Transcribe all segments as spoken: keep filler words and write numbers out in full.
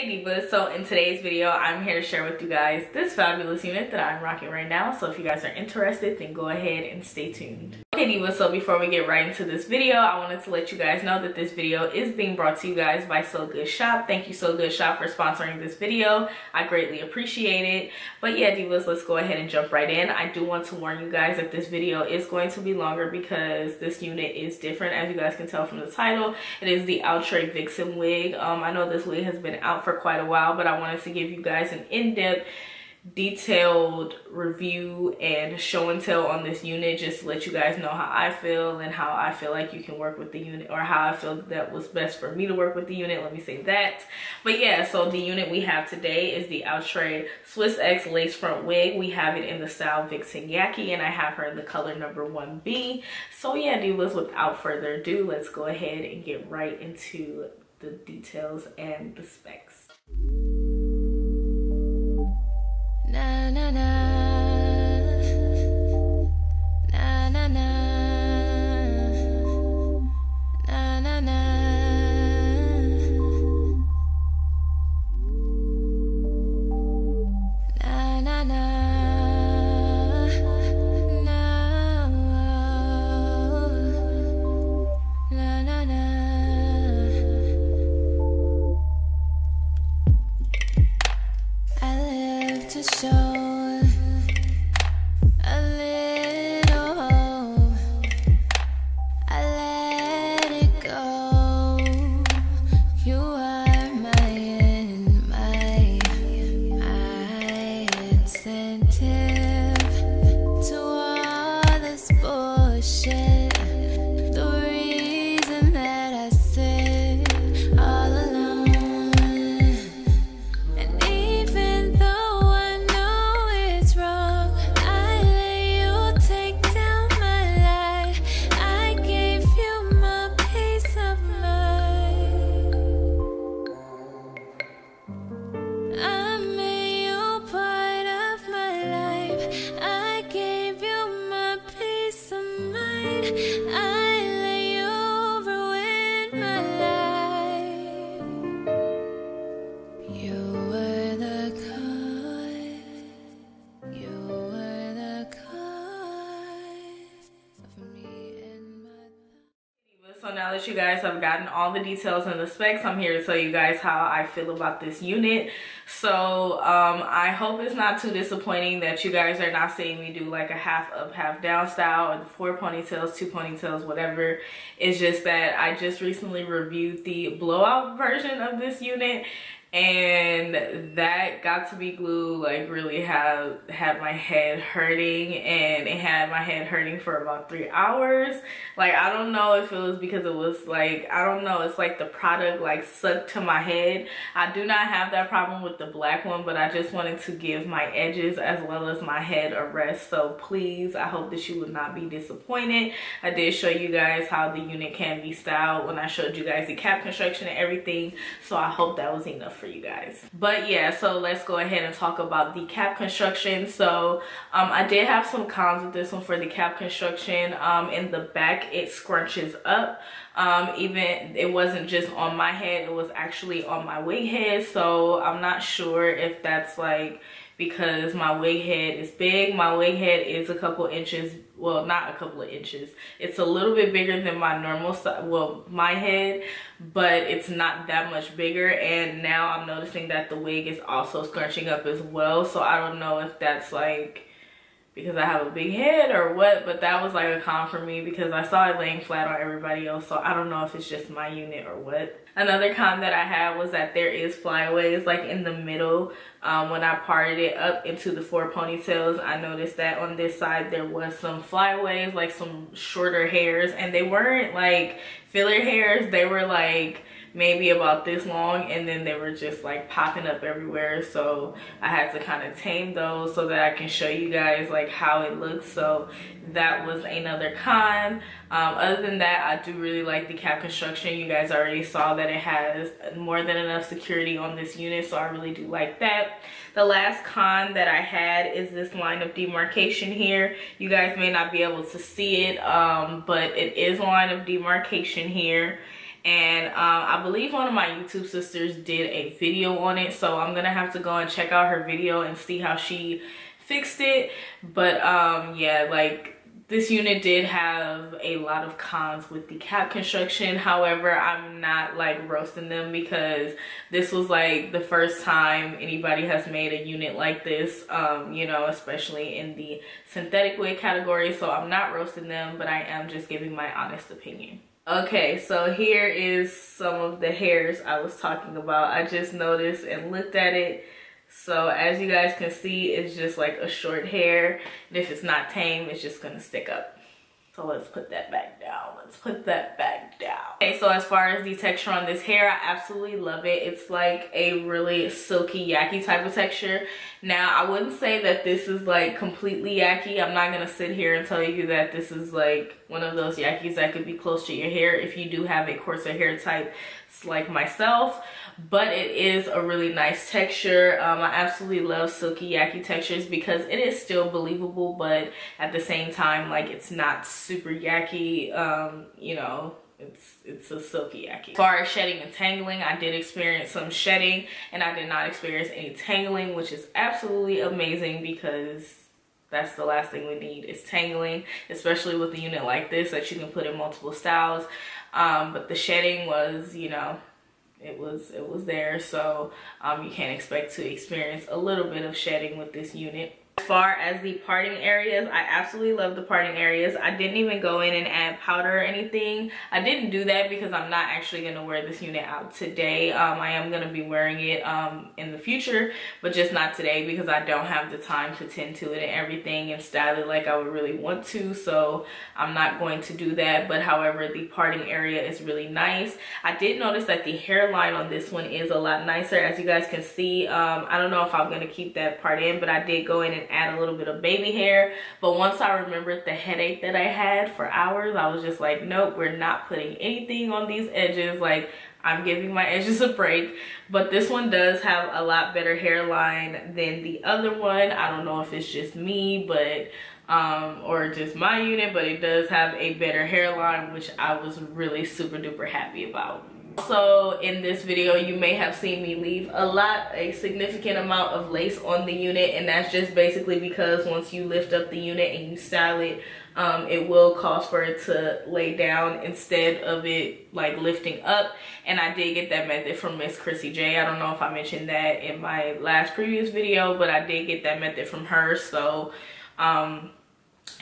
Hey divas, so in today's video I'm here to share with you guys this fabulous unit that I'm rocking right now, so if you guys are interested then go ahead and stay tuned. Okay divas, so before we get right into this video I wanted to let you guys know that this video is being brought to you guys by So Good Shop. Thank you So Good Shop for sponsoring this video, I greatly appreciate it. But yeah divas, let's go ahead and jump right in. I do want to warn you guys that this video is going to be longer because this unit is different. As you guys can tell from the title, it is the Outre Vixen wig. Um, I know this wig has been out for for quite a while, but I wanted to give you guys an in-depth detailed review and show and tell on this unit just to let you guys know how I feel and how I feel like you can work with the unit, or how I feel that was best for me to work with the unit, let me say that. But yeah, so the unit we have today is the Outre Swiss X lace front wig. We have it in the style Vixen Yaki and I have her in the color number one B. So yeah divas, without further ado let's go ahead and get right into the details and the specs. Na, na, na. Na, na, na. So now that you guys have gotten all the details and the specs, I'm here to tell you guys how I feel about this unit. So um, I hope it's not too disappointing that you guys are not seeing me do like a half up, half down style, or the four ponytails, two ponytails, whatever. It's just that I just recently reviewed the blowout version of this unit, and that got to be glue, like really have had my head hurting, and it had my head hurting for about three hours. Like I don't know if it was because it was like, I don't know, it's like the product like sucked to my head. I do not have that problem with the black one, but I just wanted to give my edges as well as my head a rest, so please I hope that you would not be disappointed. I did show you guys how the unit can be styled when I showed you guys the cap construction and everything, so I hope that was enough for you guys. But yeah, so let's go ahead and talk about the cap construction. So um, I did have some cons with this one for the cap construction. Um, in the back it scrunches up. Um, even it wasn't just on my head, it was actually on my wig head, so I'm not sure if that's like because my wig head is big. My wig head is a couple inches, well not a couple of inches, it's a little bit bigger than my normal size, well my head, but it's not that much bigger, and now I'm noticing that the wig is also scrunching up as well, so I don't know if that's like because I have a big head or what, but that was like a con for me because I saw it laying flat on everybody else, so I don't know if it's just my unit or what. Another con that I had was that there is flyaways like in the middle. Um, when I parted it up into the four ponytails, I noticed that on this side there was some flyaways, like some shorter hairs, and they weren't like filler hairs, they were like maybe about this long, and then they were just like popping up everywhere, so I had to kind of tame those so that I can show you guys like how it looks, so that was another con. Um, other than that I do really like the cap construction. You guys already saw that it has more than enough security on this unit, so I really do like that. The last con that I had is this line of demarcation here. You guys may not be able to see it, um, but it is a line of demarcation here. and um, I believe one of my YouTube sisters did a video on it, so I'm gonna have to go and check out her video and see how she fixed it. But um, yeah, like, this unit did have a lot of cons with the cap construction. However, I'm not like roasting them, because this was like the first time anybody has made a unit like this, um, you know, especially in the synthetic wig category. So I'm not roasting them, but I am just giving my honest opinion. Okay, so here is some of the hairs I was talking about. I just noticed and looked at it. So as you guys can see, it's just like a short hair, and if it's not tame, it's just gonna stick up. So let's put that back down. Let's put that back down. Okay, so as far as the texture on this hair, I absolutely love it. It's like a really silky, yucky type of texture. Now, I wouldn't say that this is like completely yucky. I'm not gonna sit here and tell you that this is like one of those yuckies that could be close to your hair if you do have a coarser hair type like myself, but it is a really nice texture. Um, I absolutely love silky yucky textures because it is still believable, but at the same time, like, it's not super yucky. Um, you know, it's it's a silky yucky. As far as shedding and tangling, I did experience some shedding, and I did not experience any tangling, which is absolutely amazing, because that's the last thing we need is tangling, especially with a unit like this that you can put in multiple styles. Um, but the shedding was, you know, it was it was there, so um, you can't expect to experience a little bit of shedding with this unit. As far as the parting areas, I absolutely love the parting areas. I didn't even go in and add powder or anything. I didn't do that because I'm not actually going to wear this unit out today. Um, I am going to be wearing it um, in the future, but just not today because I don't have the time to tend to it and everything and style it like I would really want to. So I'm not going to do that. But however, the parting area is really nice. I did notice that the hairline on this one is a lot nicer. As you guys can see, um, I don't know if I'm going to keep that part in, but I did go in and add a little bit of baby hair. But once I remembered the headache that I had for hours, I was just like, nope, we're not putting anything on these edges. Like, I'm giving my edges a break. But this one does have a lot better hairline than the other one. I don't know if it's just me, but um or just my unit, but it does have a better hairline, which I was really super duper happy about. Also, in this video, you may have seen me leave a lot, a significant amount of lace on the unit, and that's just basically because once you lift up the unit and you style it, um, it will cause for it to lay down instead of it like lifting up. And I did get that method from Miss Chrissy J. I don't know if I mentioned that in my last previous video, but I did get that method from her. So, um,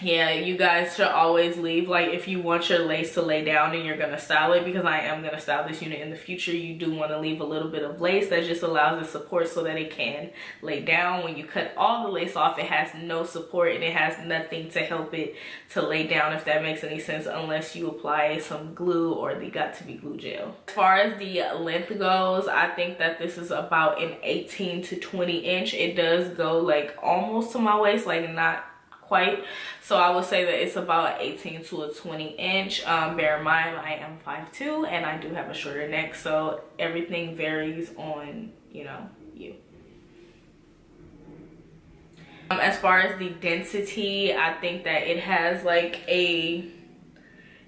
yeah, you guys should always leave, like, if you want your lace to lay down and you're gonna style it, because I am gonna style this unit in the future, you do want to leave a little bit of lace that just allows it support so that it can lay down. When you cut all the lace off, it has no support and it has nothing to help it to lay down, if that makes any sense, unless you apply some glue or the got to be glue gel. As far as the length goes, I think that this is about an eighteen to twenty inch. It does go like almost to my waist, like not quite. So I would say that it's about eighteen to a twenty inch. Um, bear in mind, I am five two and I do have a shorter neck, so everything varies on, you know, you. Um, as far as the density, I think that it has like a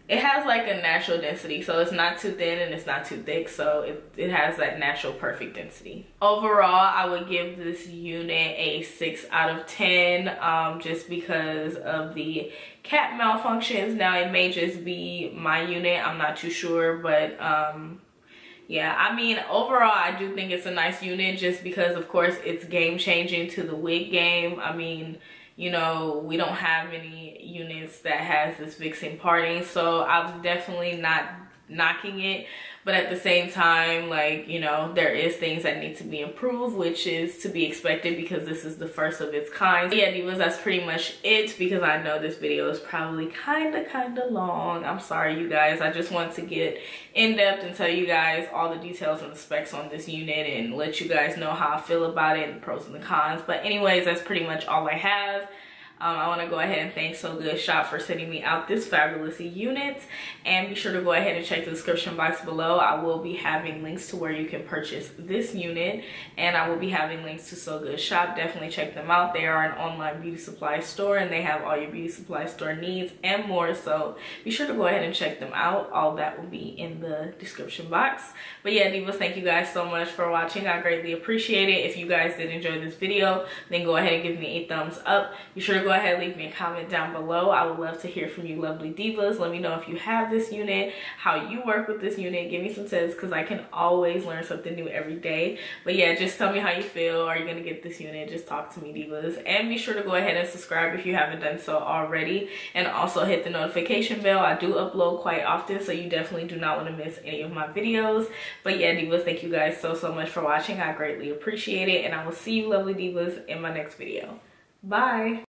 It has like a natural density, so it's not too thin and it's not too thick, so it, it has that natural perfect density. Overall, I would give this unit a six out of ten, um, just because of the cap malfunctions. Now, it may just be my unit, I'm not too sure, but um, yeah, I mean, overall, I do think it's a nice unit just because, of course, it's game-changing to the wig game. I mean, you know, we don't have many units that has this Vixen parting, so I'm definitely not knocking it, but at the same time, like, you know, there is things that need to be improved, which is to be expected because this is the first of its kind. So yeah, divas, that's pretty much it, because I know this video is probably kinda kinda long. I'm sorry, you guys. I just want to get in depth and tell you guys all the details and the specs on this unit and let you guys know how I feel about it and the pros and the cons. But anyways, that's pretty much all I have. Um, I want to go ahead and thank So Good Shop for sending me out this fabulous unit. And be sure to go ahead and check the description box below. I will be having links to where you can purchase this unit. And I will be having links to So Good Shop. Definitely check them out. They are an online beauty supply store, and they have all your beauty supply store needs and more. So be sure to go ahead and check them out. All that will be in the description box. But yeah, Divas, thank you guys so much for watching. I greatly appreciate it. If you guys did enjoy this video, then go ahead and give me a thumbs up. Be sure to go ahead and leave me a comment down below. I would love to hear from you lovely divas. Let me know if you have this unit, how you work with this unit. Give me some tips, because I can always learn something new every day. But yeah, just tell me how you feel. Are you going to get this unit? Just talk to me, divas. And be sure to go ahead and subscribe if you haven't done so already. And also hit the notification bell. I do upload quite often, so you definitely do not want to miss any of my videos. But yeah, divas, thank you guys so, so much for watching. I greatly appreciate it. And I will see you lovely divas in my next video. Bye.